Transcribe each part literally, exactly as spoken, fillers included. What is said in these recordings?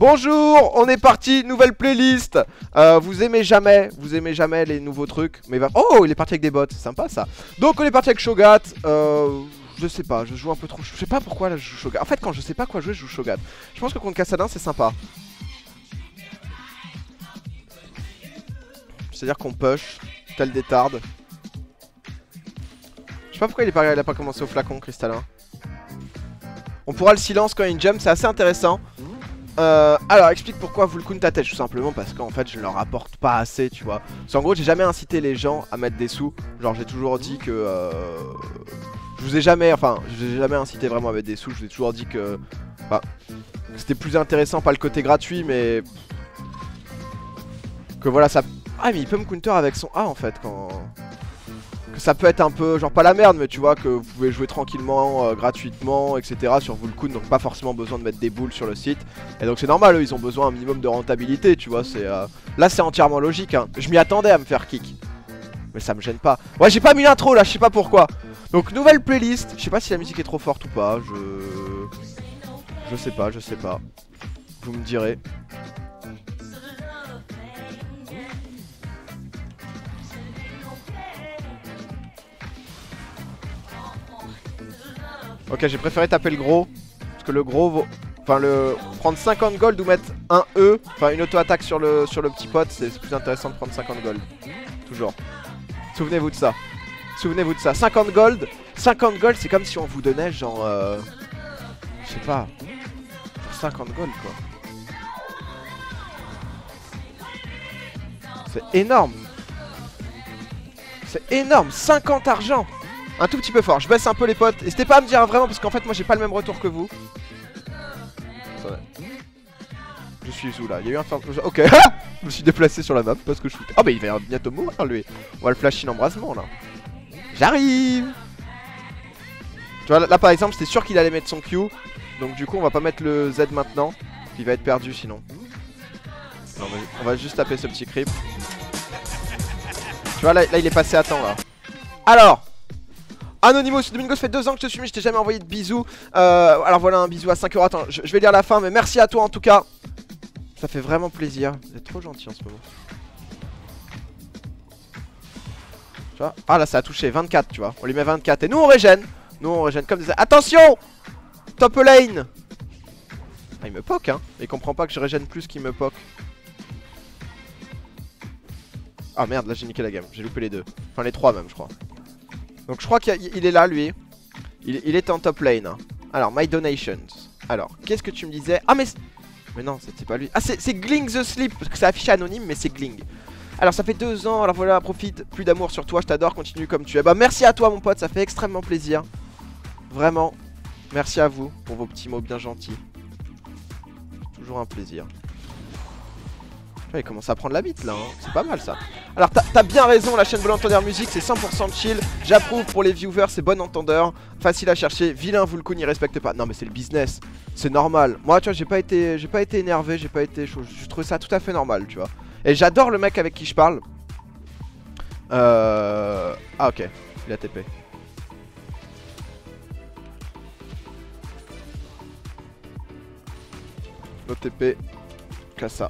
Bonjour, on est parti, nouvelle playlist. euh, Vous aimez jamais, vous aimez jamais les nouveaux trucs mais va... Oh, il est parti avec des bots, c'est sympa ça. Donc on est parti avec Cho'Gath. euh, Je sais pas, je joue un peu trop, je sais pas pourquoi là je joue Cho'Gath. En fait quand je sais pas quoi jouer, je joue Cho'Gath. Je pense que contre Kassadin c'est sympa. C'est-à-dire qu'on push, tel des tardes. Je sais pas pourquoi il, est pas... il a pas commencé au flacon, cristallin. On pourra le silence quand il y a une jump, c'est assez intéressant. Euh, alors explique pourquoi Vulcoon t'attache, tout simplement parce qu'en fait je ne leur apporte pas assez, tu vois. Parce qu'en gros j'ai jamais incité les gens à mettre des sous. Genre j'ai toujours dit que euh, je vous ai jamais, enfin je vous ai jamais incité vraiment à mettre des sous. Je vous ai toujours dit que bah, c'était plus intéressant, pas le côté gratuit mais que voilà ça. Ah mais il peut me counter avec son A en fait quand. Que ça peut être un peu, genre pas la merde, mais tu vois, que vous pouvez jouer tranquillement, euh, gratuitement, et cetera sur Vulcoon, donc pas forcément besoin de mettre des boules sur le site. Et donc c'est normal, eux, ils ont besoin un minimum de rentabilité, tu vois, c'est... Euh... Là, c'est entièrement logique, hein. Je m'y attendais à me faire kick. Mais ça me gêne pas. Ouais, j'ai pas mis l'intro, là, je sais pas pourquoi. Donc, nouvelle playlist. Je sais pas si la musique est trop forte ou pas, je... Je sais pas, je sais pas. Vous me direz. Ok, j'ai préféré taper le gros, parce que le gros vaut... Enfin, le... prendre cinquante gold ou mettre un E, enfin une auto-attaque sur le... sur le petit pote, c'est plus intéressant de prendre cinquante gold. Toujours. Souvenez-vous de ça. Souvenez-vous de ça. cinquante gold, cinquante gold, c'est comme si on vous donnait genre... Euh... Je sais pas... cinquante gold, quoi. C'est énorme. C'est énorme, cinquante argent. Un tout petit peu fort, je baisse un peu les potes. N'hésitez pas à me dire vraiment parce qu'en fait moi j'ai pas le même retour que vous. Je suis où là? Il y a eu un... Ok, je me suis déplacé sur la map parce que je foutais. Ah oh, mais il va bientôt mourir lui. On va le flash in embrasement là. J'arrive. Tu vois là par exemple c'était sûr qu'il allait mettre son Q. Donc du coup on va pas mettre le Z maintenant. Il va être perdu sinon. Non, mais on va juste taper ce petit creep. Tu vois là, là il est passé à temps là. Alors Anonymous, Domingo, ça fait deux ans que je te suis mis, je t'ai jamais envoyé de bisous. Euh, alors voilà un bisou à cinq euros. Attends, je, je vais lire la fin, mais merci à toi en tout cas. Ça fait vraiment plaisir. Vous êtes trop gentil en ce moment. Tu vois? Ah là, ça a touché vingt-quatre, tu vois. On lui met vingt-quatre. Et nous, on régène. Nous, on régène comme des. Attention! Top lane! Ah, il me poke, hein. Il comprend pas que je régène plus qu'il me poke. Ah merde, là j'ai niqué la game. J'ai loupé les deux. Enfin, les trois même, je crois. Donc je crois qu'il est là lui, il, il est en top lane hein. Alors my donations. Alors qu'est-ce que tu me disais? Ah mais mais non c'était pas lui. Ah c'est Gling the Sleep. Parce que c'est affiché anonyme mais c'est Gling. Alors ça fait deux ans. Alors voilà, profite. Plus d'amour sur toi. Je t'adore, continue comme tu es. Bah merci à toi mon pote, ça fait extrêmement plaisir. Vraiment. Merci à vous pour vos petits mots bien gentils. Toujours un plaisir. Il commence à prendre la bite là, hein. C'est pas mal ça. Alors t'as bien raison, la chaîne Bon Entendeur Musique c'est cent pour cent chill. J'approuve pour les viewers, c'est Bon Entendeur. Facile à chercher, vilain Vulcoon il respecte pas. Non mais c'est le business, c'est normal. Moi tu vois j'ai pas été j'ai pas été énervé, j'ai pas été chaud. Je trouve ça tout à fait normal tu vois. Et j'adore le mec avec qui je parle. Euh... Ah ok, il a T P. No T P, Kassa.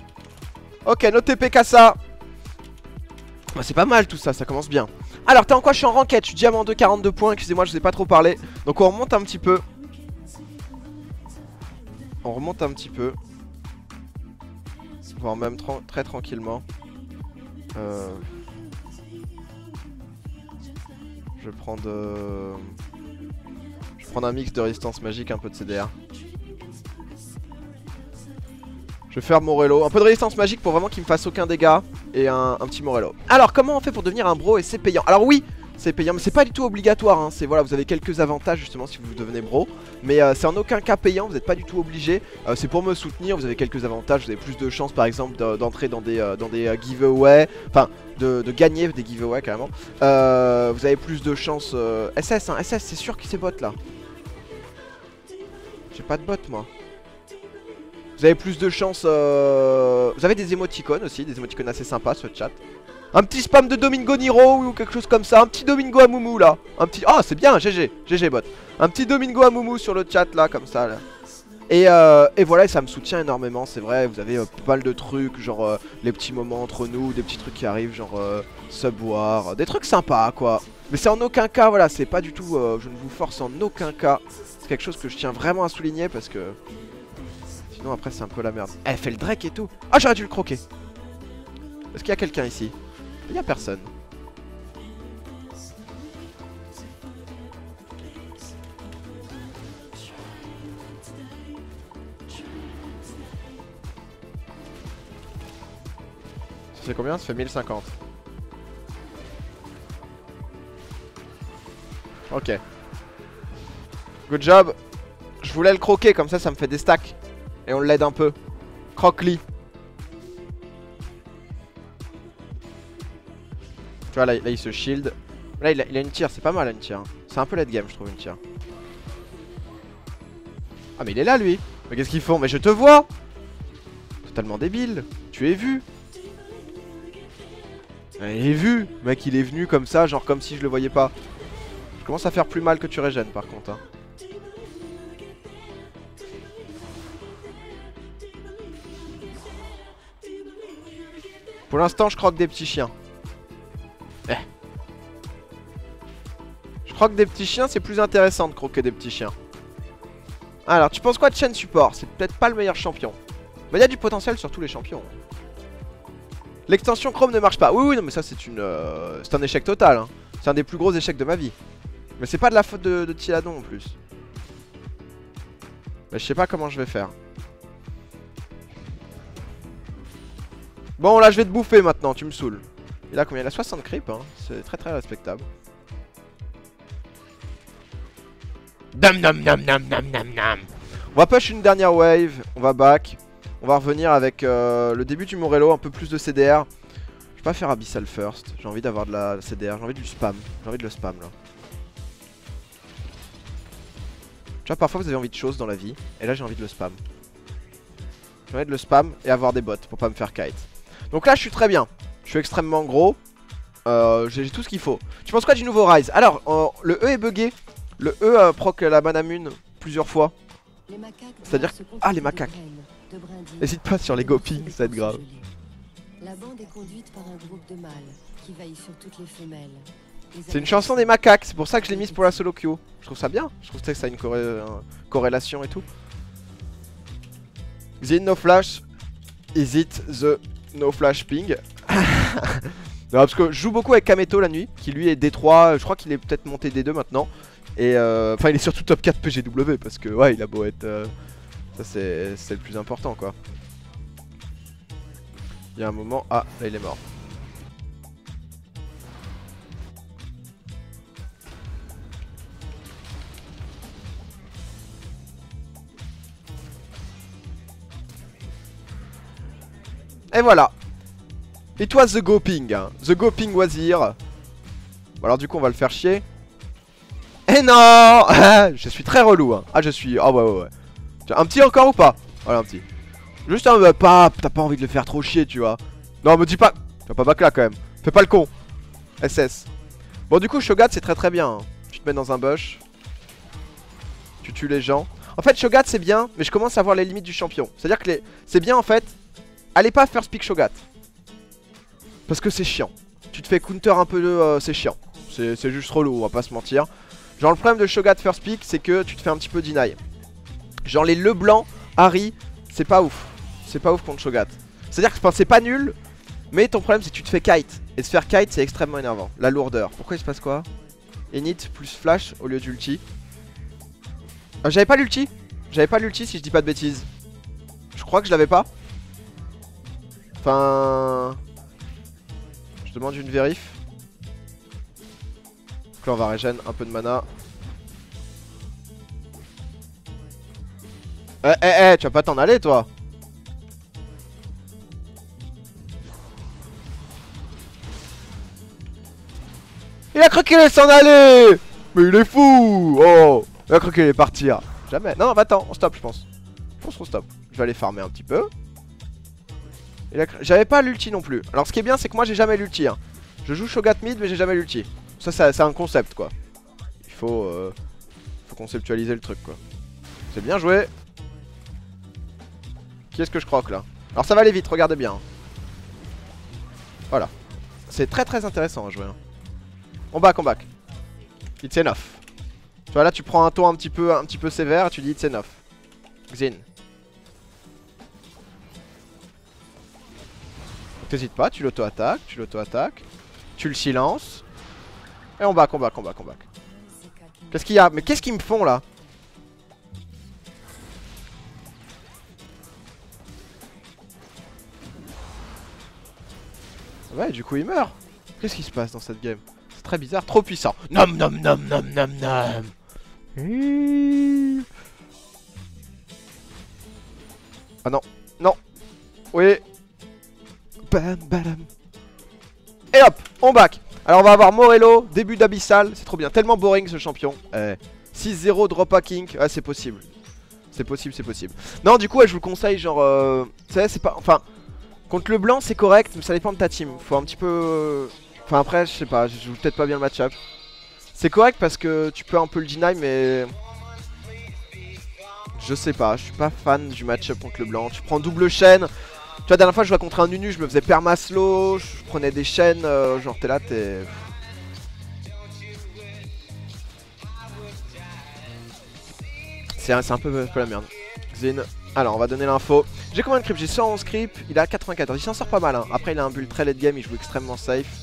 Ok, nos T P Kassa. Bah, c'est pas mal tout ça, ça commence bien. Alors t'es en quoi? Je suis en ranked, je suis diamant deux, quarante-deux points. Excusez-moi, je vous ai pas trop parlé. Donc on remonte un petit peu. On remonte un petit peu. Voire même tra très tranquillement. euh... Je vais prendre euh... Je vais prendre un mix de résistance magique, un peu de C D R. Je vais faire Morello, un peu de résistance magique pour vraiment qu'il me fasse aucun dégât. Et un, un petit Morello. Alors comment on fait pour devenir un bro? Et c'est payant. Alors oui, c'est payant mais c'est pas du tout obligatoire hein. C'est voilà, vous avez quelques avantages justement si vous devenez bro. Mais euh, c'est en aucun cas payant, vous n'êtes pas du tout obligé. euh, C'est pour me soutenir, vous avez quelques avantages. Vous avez plus de chances par exemple d'entrer dans des, euh, dans des euh, giveaways. Enfin de, de gagner des giveaways carrément. euh, Vous avez plus de chances euh, S S hein, S S c'est sûr que c'est bot là. J'ai pas de bot moi. Vous avez plus de chance, euh... vous avez des émoticônes aussi, des émoticônes assez sympas sur le chat. Un petit spam de Domingo Niro ou quelque chose comme ça, un petit Domingo à Moumou là. Un petit, ah oh, c'est bien, G G, G G bot. Un petit Domingo à Moumou sur le chat là, comme ça là. Et, euh, et voilà, et ça me soutient énormément, c'est vrai, vous avez euh, pas mal de trucs, genre euh, les petits moments entre nous, des petits trucs qui arrivent, genre euh, subwar, des trucs sympas quoi. Mais c'est en aucun cas, voilà, c'est pas du tout, euh, je ne vous force en aucun cas. C'est quelque chose que je tiens vraiment à souligner parce que sinon après c'est un peu la merde. Elle fait le Drake et tout. Ah, j'aurais dû le croquer. Est-ce qu'il y a quelqu'un ici? Il n'y a personne. Ça fait combien? Ça fait mille cinquante. Ok. Good job. Je voulais le croquer, comme ça, ça me fait des stacks. Et on l'aide un peu. Croque-li. Tu vois, là, là il se shield. Là, il a, il a une tire, c'est pas mal, une tire. C'est un peu late game, je trouve, une tire. Ah, mais il est là, lui. Mais qu'est-ce qu'ils font? Mais je te vois. Totalement débile. Tu es vu. Il est vu, mec, il est venu comme ça, genre comme si je le voyais pas. Je commence à faire plus mal que tu régènes par contre hein. Pour l'instant je croque des petits chiens eh. Je croque des petits chiens, c'est plus intéressant de croquer des petits chiens. Alors tu penses quoi de Chen support? C'est peut-être pas le meilleur champion. Mais il y a du potentiel sur tous les champions. L'extension Chrome ne marche pas. Oui, oui, non, mais ça, c'est une, euh, c'est un échec total. Hein. C'est un des plus gros échecs de ma vie. Mais c'est pas de la faute de, de Tiladon en plus. Mais je sais pas comment je vais faire. Bon, là, je vais te bouffer maintenant. Tu me saoules. Il a combien? Il a soixante creeps. Hein. C'est très, très respectable. Dam, dam, dam, dam, dam, dam, dam. On va push une dernière wave. On va back. On va revenir avec euh, le début du Morello, un peu plus de C D R. Je vais pas faire Abyssal first, j'ai envie d'avoir de la C D R, j'ai envie du spam, j'ai envie de le spam là. Tu vois, parfois vous avez envie de choses dans la vie, et là j'ai envie de le spam. J'ai envie de le spam et avoir des bots pour pas me faire kite. Donc là je suis très bien, je suis extrêmement gros, euh, j'ai tout ce qu'il faut. Tu penses quoi du nouveau Rise? Alors, euh, le E est buggé, le E euh, proc la Manamune plusieurs fois. C'est-à-dire que... Ah, les macaques. N'hésite pas sur les gopings, ça va être grave. C'est une chanson des macaques, c'est pour ça que je l'ai mise pour la solo queue. Je trouve ça bien, je trouve que ça a une corré un corrélation et tout. Zin no flash, is it the no flash ping? Non, parce que je joue beaucoup avec Kameto la nuit, qui lui est D trois, je crois qu'il est peut-être monté D deux maintenant. Et euh... Enfin, il est surtout top quatre P G W parce que, ouais, il a beau être... Euh... Ça c'est le plus important quoi. Il y a un moment... Ah là il est mort. Et voilà. Et toi the go ping hein. The go ping was here. Bon, alors du coup on va le faire chier. Et non. Je suis très relou hein. Ah je suis... Ah oh, ouais ouais ouais. Un petit encore ou pas? Voilà un petit. Juste un euh, pas, t'as pas envie de le faire trop chier tu vois. Non me dis pas, t'as pas back là quand même. Fais pas le con S S. Bon du coup Cho'Gath c'est très très bien hein. Tu te mets dans un bush. Tu tues les gens. En fait Cho'Gath c'est bien, mais je commence à voir les limites du champion. C'est à dire que les... c'est bien en fait. Allez pas first pick Cho'Gath, parce que c'est chiant. Tu te fais counter un peu de... Euh, c'est chiant. C'est juste relou, on va pas se mentir. Genre le problème de Cho'Gath first pick, c'est que tu te fais un petit peu deny. Genre les LeBlanc, Harry, c'est pas ouf. C'est pas ouf contre Cho'Gath. C'est-à-dire que c'est pas nul, mais ton problème c'est que tu te fais kite. Et se faire kite c'est extrêmement énervant. La lourdeur. Pourquoi il se passe quoi? Init plus flash au lieu d'ulti. Ah, j'avais pas l'ulti. J'avais pas l'ulti si je dis pas de bêtises. Je crois que je l'avais pas. Enfin... Je demande une vérif. Donc là on va régène un peu de mana. Eh hey, hey, eh hey, eh, tu vas pas t'en aller toi. Il a cru qu'il allait s'en aller. Mais il est fou. Oh, il a cru qu'il allait partir. Jamais. Non, non, bah attends, on stoppe je pense. Je pense qu'on stoppe. Je vais aller farmer un petit peu. Cru... J'avais pas l'ulti non plus. Alors ce qui est bien c'est que moi j'ai jamais l'ulti hein. Je joue Cho'Gath mid mais j'ai jamais l'ulti. Ça, ça c'est un concept quoi. Il faut, euh... faut conceptualiser le truc quoi. C'est bien joué. Qui est-ce que je croque là? Alors ça va aller vite, regardez bien. Voilà. C'est très très intéressant à jouer. On back, on back. It's enough. Tu vois là tu prends un ton un petit peu, un petit peu sévère et tu dis it's enough. Xin. T'hésites pas, tu l'auto-attaques, tu l'auto-attaques, tu le silences. Et on back, on back, on back, on back. Qu'est-ce qu'il y a? Mais qu'est-ce qu'ils me font là? Ouais, du coup il meurt. Qu'est-ce qui se passe dans cette game? C'est très bizarre, trop puissant. Nom nom nom nom nom nom. Mmh. Ah non, non. Oui. Bam bam. Et hop, on back. Alors on va avoir Morello, début d'Abyssal. C'est trop bien, tellement boring ce champion. eh. six zéro drop hacking, ah c'est possible. C'est possible, c'est possible. Non du coup ouais, je vous le conseille genre euh... tu sais c'est pas, enfin contre LeBlanc c'est correct, mais ça dépend de ta team. Faut un petit peu... Enfin après je sais pas, je joue peut-être pas bien le match-up. C'est correct parce que tu peux un peu le deny mais... Je sais pas, je suis pas fan du match-up contre LeBlanc. Tu prends double chaîne. Tu vois, la dernière fois je jouais contre un Nunu, je me faisais permaslo, je prenais des chaînes, euh, genre t'es là, t'es... C'est un, un, peu, un peu la merde. Xin. Alors on va donner l'info. J'ai combien de creeps? J'ai cent onze creeps, il a quatre-vingt-quatorze, il s'en sort pas mal hein. Après il a un build très late game, il joue extrêmement safe.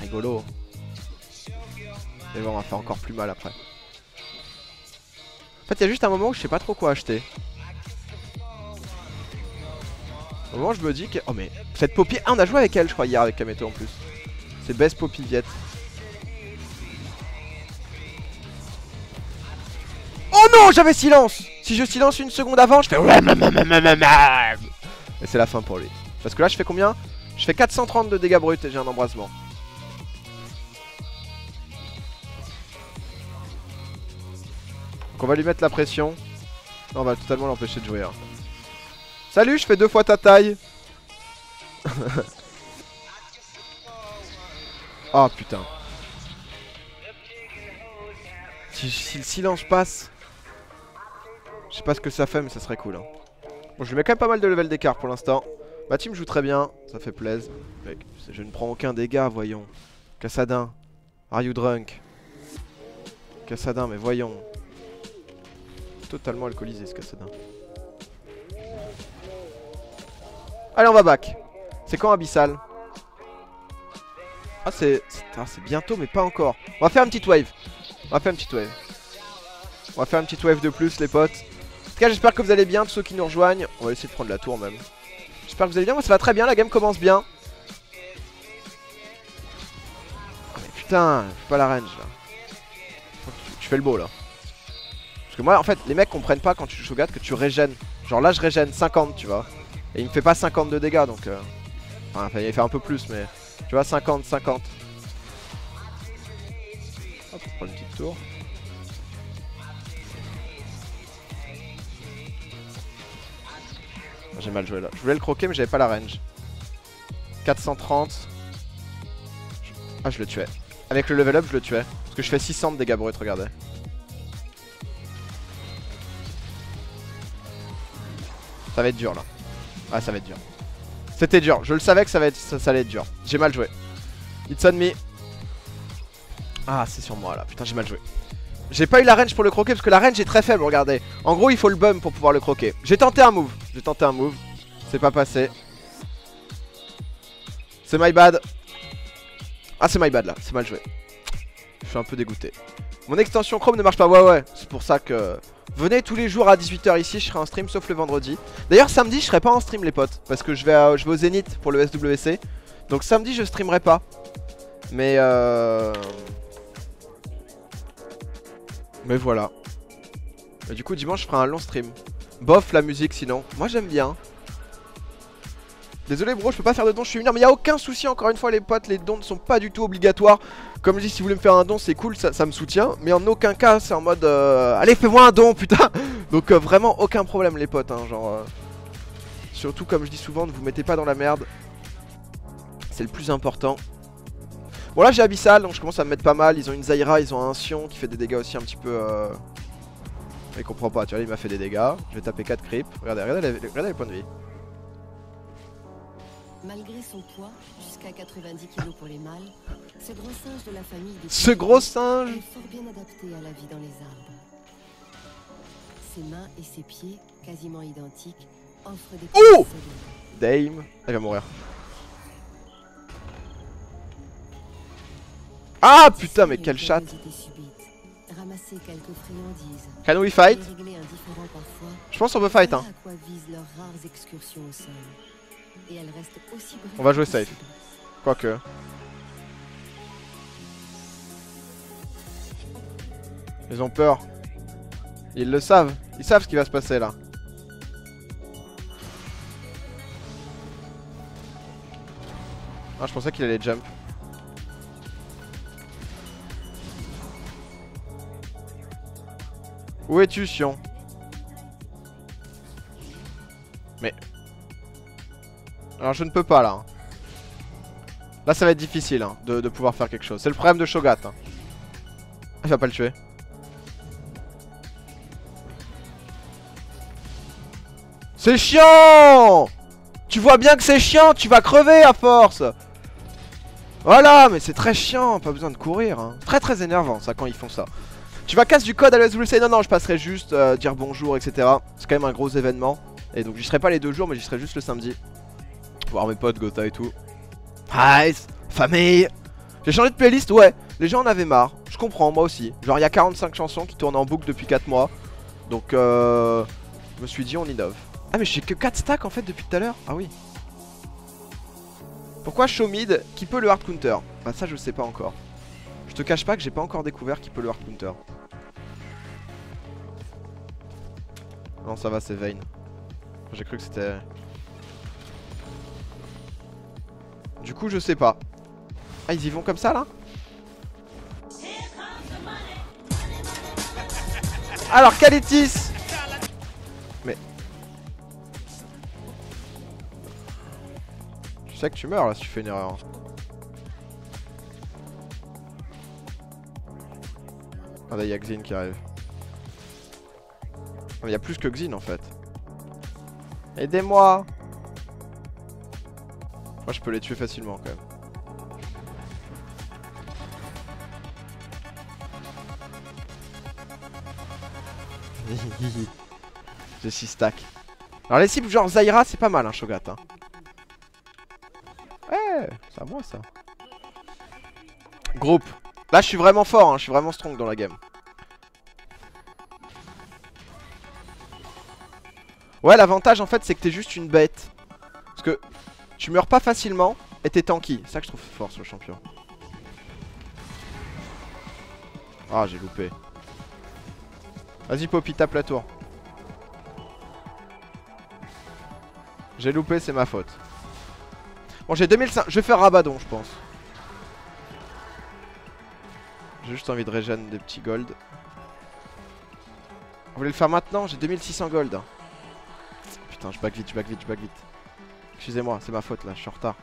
Rigolo. Et bon, on va faire encore plus mal après. En fait il y a juste un moment où je sais pas trop quoi acheter. Au moment où je me dis que... Oh mais cette Poppy... Ah on a joué avec elle je crois hier avec Kameto en plus. C'est best Poppy Viet. Oh non j'avais silence. Si je silence une seconde avant je fais... Et c'est la fin pour lui. Parce que là je fais combien? Je fais quatre cent trente de dégâts bruts et j'ai un embrasement. On va lui mettre la pression. Non, on va totalement l'empêcher de jouer. Hein. Salut, je fais deux fois ta taille. Oh putain. Si, si le silence passe, je sais pas ce que ça fait, mais ça serait cool. Hein. Bon, je lui mets quand même pas mal de level d'écart pour l'instant. Ma team joue très bien, ça fait plaisir. Mec, je ne prends aucun dégât, voyons. Kassadin, are you drunk? Kassadin, mais voyons. Totalement alcoolisé ce Kassadin. Allez on va back. C'est quand Abyssal? Ah c'est ah, bientôt mais pas encore. On va faire une petite wave. On va faire une petite wave. On va faire une petite wave de plus les potes. En tout cas j'espère que vous allez bien, tous ceux qui nous rejoignent. On va essayer de prendre la tour même. J'espère que vous allez bien, moi ça va très bien, la game commence bien. Oh, mais putain, je fais pas la range là. Tu fais le beau là. Parce que moi en fait les mecs comprennent pas quand tu joues Cho'Gath que tu régènes. Genre là je régène cinquante tu vois. Et il me fait pas cinquante de dégâts donc euh... Enfin il me fait un peu plus mais tu vois cinquante cinquante. Hop on prend une petite tour. J'ai mal joué là. Je voulais le croquer mais j'avais pas la range. quatre cent trente. Ah je le tuais. Avec le level up je le tuais. Parce que je fais six cents de dégâts bruts regardez. Ça va être dur là. Ah ça va être dur. C'était dur, je le savais que ça, va être, ça, ça allait être dur. J'ai mal joué. It's on me. Ah c'est sur moi là, putain j'ai mal joué. J'ai pas eu la range pour le croquer parce que la range est très faible regardez. En gros il faut le bum pour pouvoir le croquer. J'ai tenté un move, j'ai tenté un move. C'est pas passé. C'est my bad. Ah c'est my bad là, c'est mal joué. Je suis un peu dégoûté. Mon extension Chrome ne marche pas, ouais ouais. C'est pour ça que... Venez tous les jours à dix-huit heures ici, je serai en stream sauf le vendredi. D'ailleurs samedi je serai pas en stream les potes. Parce que je vais, à, je vais au Zenith pour le S W C. Donc samedi je streamerai pas. Mais euh... Mais voilà. Et du coup dimanche je ferai un long stream. Bof la musique sinon. Moi j'aime bien. Désolé bro je peux pas faire de dons, je suis mineur. Mais y'a aucun souci encore une fois les potes. Les dons ne sont pas du tout obligatoires. Comme je dis, si vous voulez me faire un don, c'est cool, ça, ça me soutient. Mais en aucun cas, c'est en mode... Euh... Allez, fais-moi un don, putain. Donc euh, vraiment, aucun problème, les potes, hein, genre... Euh... Surtout, comme je dis souvent, ne vous mettez pas dans la merde. C'est le plus important. Bon, là, j'ai Abyssal, donc je commence à me mettre pas mal. Ils ont une Zaira, ils ont un Sion qui fait des dégâts aussi un petit peu... Euh... Il comprend pas, tu vois, il m'a fait des dégâts. Je vais taper quatre creeps. Regardez, regardez, les, regardez les points de vie. Malgré son poids, jusqu'à quatre-vingt-dix kilos pour les mâles, ce gros singe de la famille des ce gros singe est fort bien adapté à la vie dans les arbres. Ses mains et ses pieds, quasiment identiques, offrent des coups solides. Dame, elle va mourir. Ah putain, mais quelle chatte! Ramasser quelques friandises. Can we fight? Je pense qu'on peut fight, hein. On va jouer safe. Quoique. Ils ont peur. Ils le savent. Ils savent ce qui va se passer là. Ah, je pensais qu'il allait jump. Où es-tu, Sion? Mais... alors je ne peux pas là. Là ça va être difficile hein, de, de pouvoir faire quelque chose. C'est le problème de Cho'Gath hein. Il va pas le tuer. C'est chiant. Tu vois bien que c'est chiant. Tu vas crever à force. Voilà, mais c'est très chiant. Pas besoin de courir hein. Très très énervant ça quand ils font ça. Tu vas casser du code à la S W C. Non, non, je passerai juste euh, dire bonjour, et cetera. C'est quand même un gros événement. Et donc, j'y serai pas les deux jours, mais j'y serai juste le samedi. Voir mes potes, Gotha et tout. Nice, famille. J'ai changé de playlist, ouais. Les gens en avaient marre. Je comprends, moi aussi. Genre, il y a quarante-cinq chansons qui tournent en boucle depuis quatre mois. Donc, euh, je me suis dit, on innove. Ah, mais j'ai que quatre stacks en fait depuis tout à l'heure. Ah oui. Pourquoi show mid? Qui peut le hard counter? Bah, ça, je sais pas encore. Je te cache pas que j'ai pas encore découvert qui peut le hard counter. Non ça va, c'est Vayne. J'ai cru que c'était... Du coup je sais pas. Ah ils y vont comme ça là? Alors Kalitis. Mais... je sais que tu meurs là si tu fais une erreur. Ah là, il y a Xin qui arrive. Il y a plus que Xin en fait. Aidez-moi. Moi je peux les tuer facilement quand même. J'ai six stacks. Alors les cibles genre Zaira c'est pas mal hein, Cho'Gath hein. Ouais, c'est à moi ça. Groupe. Là je suis vraiment fort hein, je suis vraiment strong dans la game. Ouais l'avantage en fait c'est que t'es juste une bête. Parce que tu meurs pas facilement et t'es tanky. C'est ça que je trouve fort sur le champion. Ah j'ai loupé. Vas-y Poppy tape la tour. J'ai loupé c'est ma faute. Bon j'ai deux mille cinq cents, je vais faire Rabadon je pense. J'ai juste envie de régène des petits gold. Vous voulez le faire maintenant? J'ai deux mille six cents gold. Putain, je back vite, je back vite, je back vite. Excusez-moi, c'est ma faute là, je suis en retard.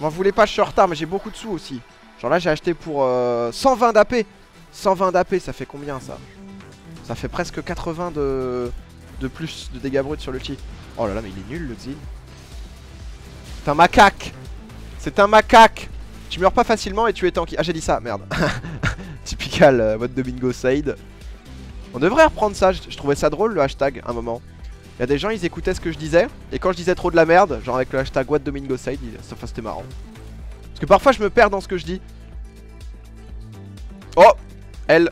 M'en voulez pas, je suis en retard, mais j'ai beaucoup de sous aussi. Genre là, j'ai acheté pour euh, cent vingt d'A P. cent vingt d'A P, ça fait combien ça? Ça fait presque quatre-vingts de, de plus de dégâts bruts sur le chi. Oh là là, mais il est nul le Xin. C'est un macaque. C'est un macaque. Tu meurs pas facilement et tu es tanky. Ah j'ai dit ça, merde. Typical euh, mode Domingo Said. On devrait reprendre ça, je, je trouvais ça drôle le hashtag un moment. Il y a des gens ils écoutaient ce que je disais. Et quand je disais trop de la merde, genre avec le hashtag What Domingo Said, enfin c'était marrant. Parce que parfois je me perds dans ce que je dis. Oh elle.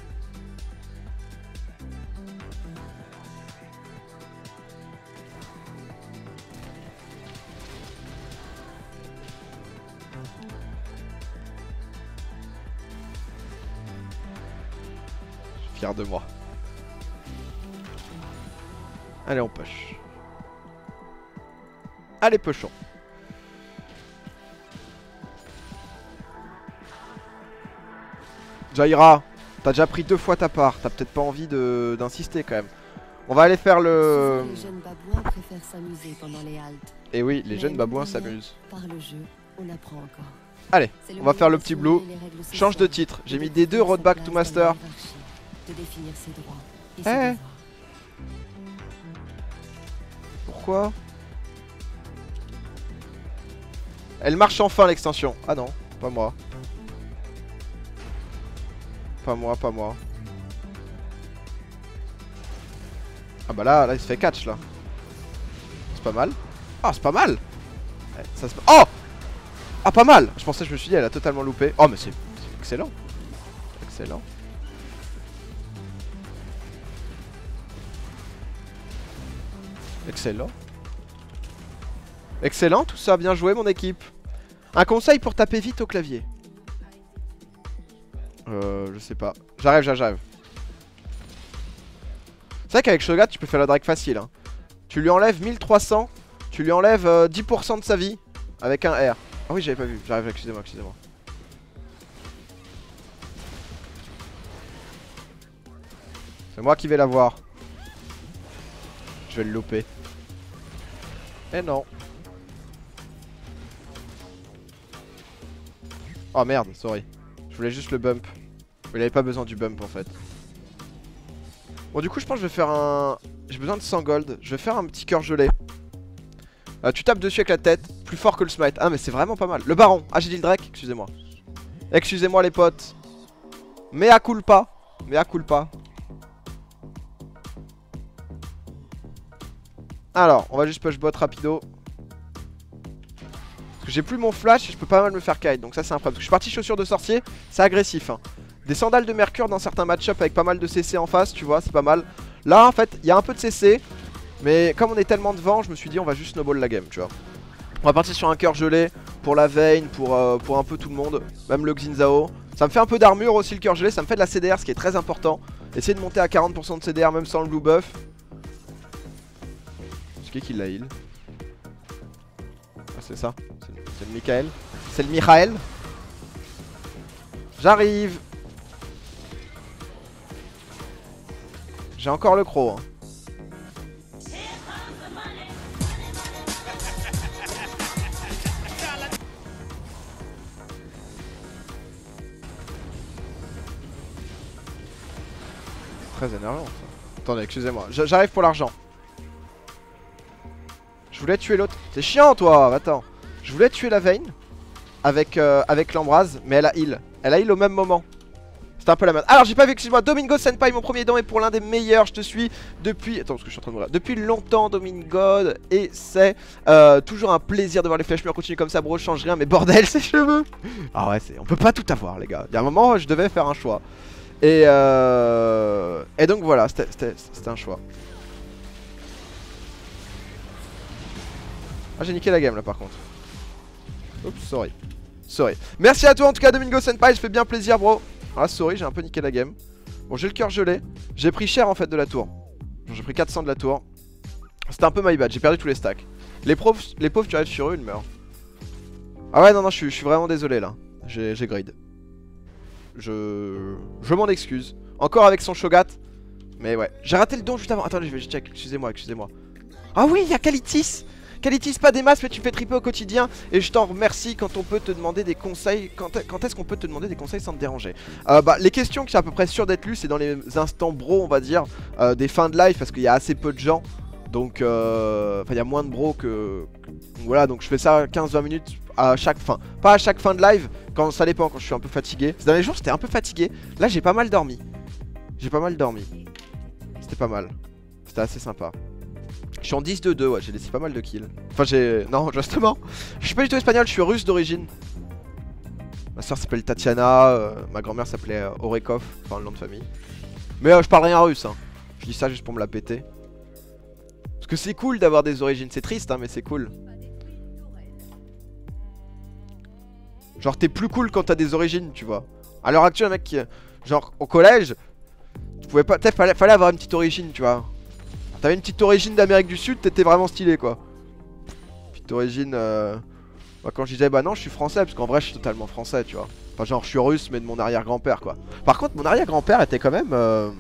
Fier de moi. Allez on push. Allez pushons. Zyra, t'as déjà pris deux fois ta part. T'as peut-être pas envie de d'insister quand même. On va aller faire le... les jeunes babouins préfèrent s'amuser pendant les haltes. Et oui, les jeunes babouins s'amusent. Par le jeu, on apprend encore. Allez, on va faire le petit blue. Change de titre. J'ai mis des deux roadback to master. de définir ses droits et ses hey. devoirs. Pourquoi? Elle marche enfin l'extension. Ah non, pas moi. Pas moi, pas moi. Ah bah là, là il se fait catch là. C'est pas mal. Ah, c'est pas mal. Ça se... Oh! Ah, pas mal! Je pensais, je me suis dit, elle a totalement loupé. Oh, mais c'est excellent. Excellent. Excellent. Excellent, tout ça. Bien joué, mon équipe. Un conseil pour taper vite au clavier. Euh, je sais pas. J'arrive, j'arrive. C'est vrai qu'avec Cho'Gath, tu peux faire la drag facile. Hein. Tu lui enlèves mille trois cents. Tu lui enlèves euh, dix pour cent de sa vie. Avec un R. Ah oui, j'avais pas vu. J'arrive, excusez-moi, excusez-moi. C'est moi qui vais la voir. Je vais le louper. Eh non. Oh merde, sorry. Je voulais juste le bump. Il avait pas besoin du bump en fait. Bon, du coup, je pense que je vais faire un... J'ai besoin de cent gold. Je vais faire un petit cœur gelé. Euh, tu tapes dessus avec la tête. Plus fort que le smite. Ah mais c'est vraiment pas mal. Le baron. Ah, j'ai dit le drake. Excusez-moi. Excusez-moi les potes. Mea culpa. Mea culpa. Alors, on va juste push bot rapido. Parce que j'ai plus mon flash et je peux pas mal me faire kite. Donc ça c'est un problème. Parce que je suis parti chaussures de sorcier. C'est agressif hein. Des sandales de mercure dans certains match-up avec pas mal de C C en face, tu vois, c'est pas mal. Là en fait, il y a un peu de C C. Mais comme on est tellement devant, je me suis dit on va juste snowball la game, tu vois. On va partir sur un cœur gelé pour la Vayne, pour, euh, pour un peu tout le monde, même le Xin Zhao. Ça me fait un peu d'armure aussi le cœur gelé, ça me fait de la C D R, ce qui est très important. Essayer de monter à quarante pour cent de C D R même sans le blue buff. C'est qui qui la heal? Ah c'est ça, c'est le Michael. C'est le Michael. J'arrive. J'ai encore le croc hein. Très énervant ça. Attendez, excusez-moi, j'arrive pour l'argent. Je voulais tuer l'autre. C'est chiant toi, attends. Je voulais tuer la Vayne avec, euh, avec l'embrase, mais elle a heal. Elle a heal au même moment. C'était un peu la merde. Alors j'ai pas vu, excuse-moi, Domingo Senpai, mon premier don est pour l'un des meilleurs. Je te suis depuis... Attends, parce que je suis en train de mourir. Depuis longtemps, Domingo. Et c'est euh, toujours un plaisir de voir les flèches mûres. Continue comme ça, bro, change rien, mais bordel, ses cheveux. Ah ouais, on peut pas tout avoir les gars. Il y a un moment, je devais faire un choix. Et, euh... et donc voilà, c'était un choix. Ah, j'ai niqué la game là par contre. Oups, sorry. Sorry. Merci à toi en tout cas, Domingo Senpai, je fais bien plaisir, bro. Ah, sorry, j'ai un peu niqué la game. Bon, j'ai le cœur gelé. J'ai pris cher en fait de la tour. J'ai pris quatre cents de la tour. C'était un peu my bad, j'ai perdu tous les stacks. Les, profs, les pauvres, tu arrives sur eux, ils meurent. Ah ouais, non, non, je suis vraiment désolé là. J'ai grid. Je, je m'en excuse. Encore avec son Cho'Gath. Mais ouais. J'ai raté le don juste avant. Attendez, je vais check. Excusez-moi, excusez-moi. Ah oui, il y a Kalitis. Kalitis, pas des masses, mais tu me fais triper au quotidien. Et je t'en remercie quand on peut te demander des conseils. Quand, quand est-ce qu'on peut te demander des conseils sans te déranger? euh, Bah, les questions que j'ai à peu près sûr d'être lues, c'est dans les instants bro, on va dire. Euh, des fins de live, parce qu'il y a assez peu de gens. Donc, euh. Enfin, il y a moins de bros que. Voilà, donc je fais ça quinze vingt minutes à chaque fin. Pas à chaque fin de live, quand ça dépend, quand je suis un peu fatigué. Ces derniers jours, j'étais un peu fatigué. Là, j'ai pas mal dormi. J'ai pas mal dormi. C'était pas mal. C'était assez sympa. Je suis en dix deux deux, ouais, j'ai laissé pas mal de kills. Enfin, j'ai. Non, justement. Je suis pas du tout espagnol, je suis russe d'origine. Ma soeur s'appelle Tatiana, euh, ma grand-mère s'appelait euh, Orekov, enfin le nom de famille. Mais euh, je parle rien russe, hein. Je dis ça juste pour me la péter. Parce que c'est cool d'avoir des origines, c'est triste hein, mais c'est cool. Genre t'es plus cool quand t'as des origines, tu vois. À l'heure actuelle, mec, genre au collège, tu pouvais pas, fallait, fallait avoir une petite origine, tu vois. T'avais une petite origine d'Amérique du Sud, t'étais vraiment stylé quoi. Petite origine, euh... bah, quand je disais bah non je suis français, parce qu'en vrai je suis totalement français, tu vois. Enfin genre je suis russe mais de mon arrière-grand-père quoi. Par contre mon arrière-grand-père était quand même... Euh...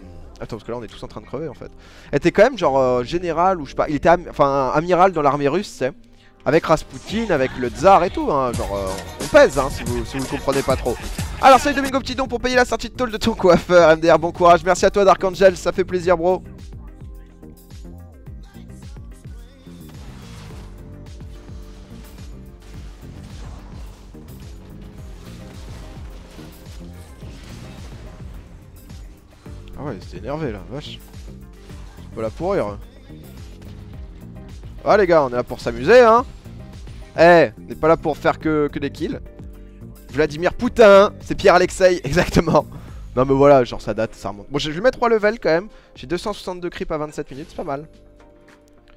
Attends, parce que là on est tous en train de crever en fait. Elle était quand même genre euh, général ou je sais pas, il était am enfin, amiral dans l'armée russe, tu sais. avec Raspoutine, avec le Tsar et tout, hein, genre euh, on pèse hein, si vous si vous comprenez pas trop. Alors salut Domingo, petit don pour payer la sortie de tôle de ton coiffeur. M D R, bon courage, merci à toi Dark Angel, ça fait plaisir bro. Ah ouais, c'était énervé là, vache. C'est pas là pour rire. Ah les gars, on est là pour s'amuser hein. Eh, hey, on n'est pas là pour faire que, que des kills. Vladimir Poutin, c'est Pierre Alexei, exactement. Non mais voilà, genre ça date, ça remonte. Bon, je vais mettre trois levels quand même. J'ai deux cent soixante-deux creeps à vingt-sept minutes, c'est pas mal.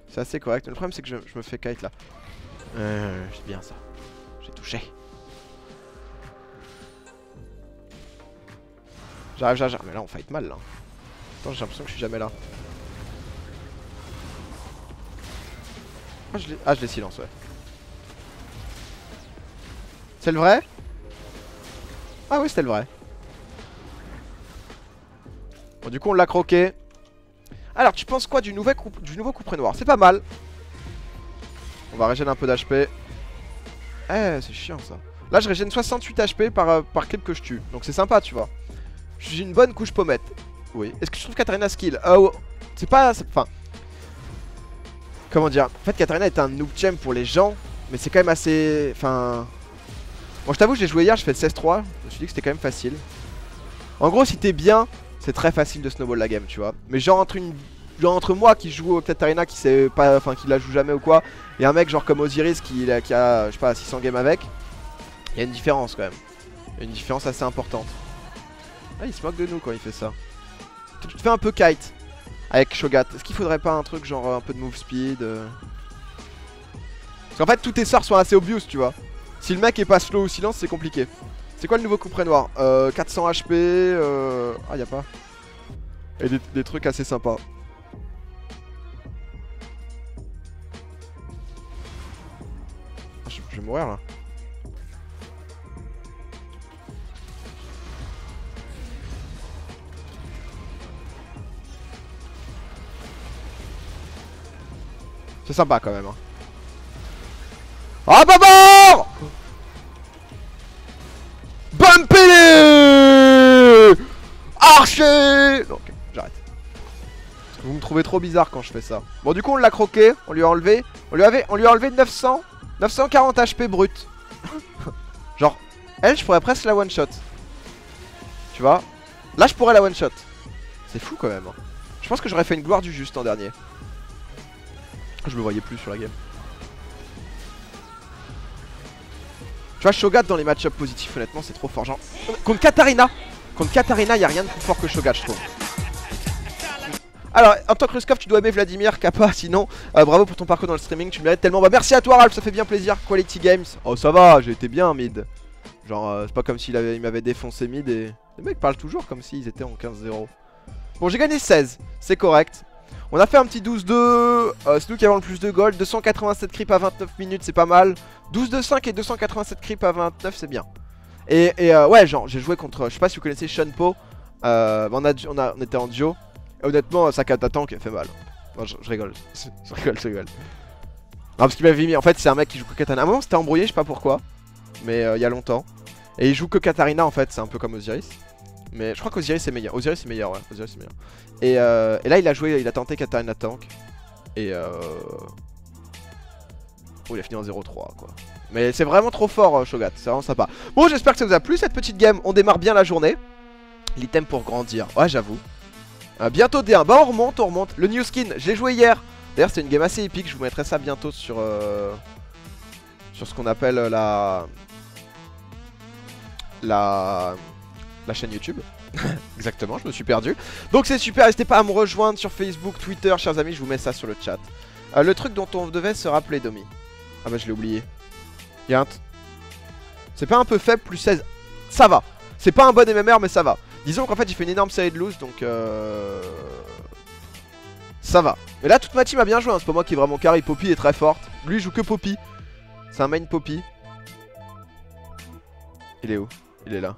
C'est assez correct, mais le problème c'est que je, je me fais kite là. Euh, c'est bien ça. J'ai touché. J'arrive, j'arrive, mais là on fight mal là. Attends, j'ai l'impression que je suis jamais là. Oh, je ah je les silence ouais. C'est le vrai? Ah oui c'était le vrai. Bon du coup on l'a croqué. Alors tu penses quoi du, coup, du nouveau coup près noir? C'est pas mal. On va régénérer un peu d'H P. Eh c'est chiant ça. Là je régène soixante-huit H P par, euh, par clip que je tue. Donc c'est sympa tu vois. J'ai une bonne couche pommette. Oui. Est-ce que je trouve Katarina skill? Oh, c'est pas... Enfin... Comment dire? En fait, Katarina est un noob champ pour les gens, mais c'est quand même assez... Enfin... Bon, je t'avoue, j'ai joué hier, je fais seize trois. Je me suis dit que c'était quand même facile. En gros, si t'es bien, c'est très facile de snowball la game, tu vois. Mais genre entre, une... genre entre moi qui joue au Katarina, qui sait pas... Enfin, qui la joue jamais ou quoi, et un mec genre comme Osiris qui, qui a, je sais pas, six cents games avec, il y a une différence quand même. Il y a une différence assez importante. Ah, il se moque de nous quand il fait ça. Tu te fais un peu kite avec Cho'Gath. Est-ce qu'il faudrait pas un truc genre un peu de move speed euh... Parce qu'en fait, tous tes sorts sont assez obvious, tu vois. Si le mec est pas slow ou silence, c'est compliqué. C'est quoi le nouveau coup près noir? euh, quatre cents H P. Euh... Ah, y'a pas. Et des, des trucs assez sympas. Ah, je, je vais mourir là. C'est sympa quand même hein. Ah bah bon Bumpé Archer. Non ok, j'arrête. Vous me trouvez trop bizarre quand je fais ça. Bon du coup on l'a croqué, on lui a enlevé. On lui avait, on lui a enlevé neuf cents, neuf cent quarante H P brut. Genre, elle je pourrais presque la one shot. Tu vois? Là je pourrais la one shot. C'est fou quand même hein. Je pense que j'aurais fait une gloire du juste en dernier. Je me voyais plus sur la game. Tu vois Cho'Gath dans les match-ups positifs honnêtement c'est trop fort genre. Contre Katarina Contre Katarina y'a rien de plus fort que Cho'Gath je trouve. Alors en tant que Ruskov tu dois aimer Vladimir, Kappa sinon euh, bravo pour ton parcours dans le streaming, tu le mérites tellement. Bah merci à toi Ralph, ça fait bien plaisir. Quality Games. Oh ça va, j'ai été bien mid. Genre euh, c'est pas comme s'il avait, il m'avait défoncé mid et... Les mecs parlent toujours comme s'ils étaient en quinze zéro. Bon j'ai gagné seize, c'est correct. On a fait un petit douze deux, euh, c'est nous qui avons le plus de gold, deux cent quatre-vingt-sept creeps à vingt-neuf minutes, c'est pas mal. douze deux cinq et deux cent quatre-vingt-sept creeps à vingt-neuf, c'est bien. Et, et euh, ouais, genre, j'ai joué contre, je sais pas si vous connaissez Sean Po, euh, on, a, on, a, on était en duo. Et honnêtement, sa kata tank fait mal. Non, je, je rigole, je rigole, je rigole. Non, parce qu'il m'avait mis, en fait, c'est un mec qui joue que Katana. À un moment, c'était embrouillé, je sais pas pourquoi, mais euh, il y a longtemps. Et il joue que Katarina, en fait, c'est un peu comme Osiris. Mais je crois qu'Osiris est meilleur, Osiris est meilleur, ouais, Osiris est meilleur. Et, euh, et là il a joué, il a tenté Katarina tank. Et euh... Oh il a fini en zéro trois quoi. Mais c'est vraiment trop fort Cho'Gath, c'est vraiment sympa. Bon j'espère que ça vous a plu cette petite game, on démarre bien la journée. L'item pour grandir, ouais j'avoue. euh, Bientôt D un, bah on remonte, on remonte. Le new skin, je l'ai joué hier. D'ailleurs c'était une game assez épique, je vous mettrai ça bientôt sur euh... sur ce qu'on appelle la... La... la chaîne YouTube. Exactement, je me suis perdu. Donc c'est super, n'hésitez pas à me rejoindre sur Facebook, Twitter, chers amis, je vous mets ça sur le chat. Euh, le truc dont on devait se rappeler, Domi. Ah bah je l'ai oublié. Il y a un... C'est pas un peu faible, plus seize. Ça va. C'est pas un bon M M R, mais ça va. Disons qu'en fait, j'ai fait une énorme série de loose, donc... Euh... Ça va. Mais là, toute ma team a bien joué, hein. C'est pas moi qui est vraiment carré. Poppy est très forte. Lui, il joue que Poppy. C'est un main Poppy. Il est où? Il est là.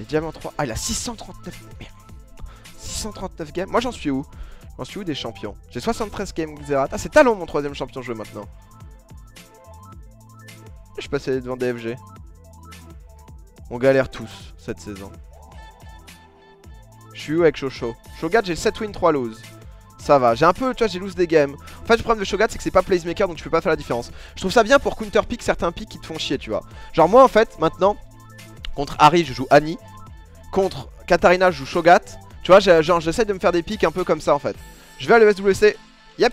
Et Diamant trois, ah il a six cent trente-neuf, merde, six cent trente-neuf games, moi j'en suis où? J'en suis où des champions? J'ai soixante-treize games Xerath. Ah, c'est Talon mon troisième champion joué maintenant. Je suis passé devant D F G. On galère tous cette saison. Je suis où avec Cho'Gath? Cho'Gath, j'ai sept wins, trois lose. Ça va, j'ai un peu, tu vois, j'ai lose des games. En fait, le problème de Cho'Gath, c'est que c'est pas Placemaker, donc je peux pas faire la différence. Je trouve ça bien pour counter-pick certains picks qui te font chier, tu vois. Genre, moi, en fait, maintenant, contre Harry, je joue Annie. Contre Katarina, je joue Cho'Gath. Tu vois, genre, j'essaie de me faire des picks un peu comme ça, en fait. Je vais à l'E S W C, yep,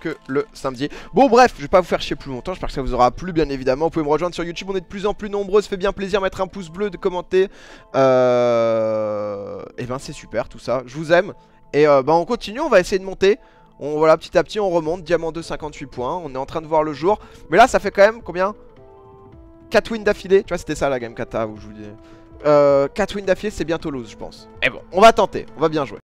que le samedi. Bon, bref, je vais pas vous faire chier plus longtemps. J'espère que ça vous aura plu, bien évidemment. Vous pouvez me rejoindre sur YouTube, on est de plus en plus nombreux. Ça fait bien plaisir, mettre un pouce bleu, de commenter. Euh... Et ben, c'est super, tout ça. Je vous aime. Et euh, bah on continue, on va essayer de monter. On, voilà, petit à petit on remonte, Diamant deux, cinquante-huit points. On est en train de voir le jour. Mais là ça fait quand même combien, quatre wins d'affilée. Tu vois, c'était ça la game kata où je vous dis euh, quatre wins d'affilée, c'est bientôt lose je pense. Et bon, on va tenter, on va bien jouer.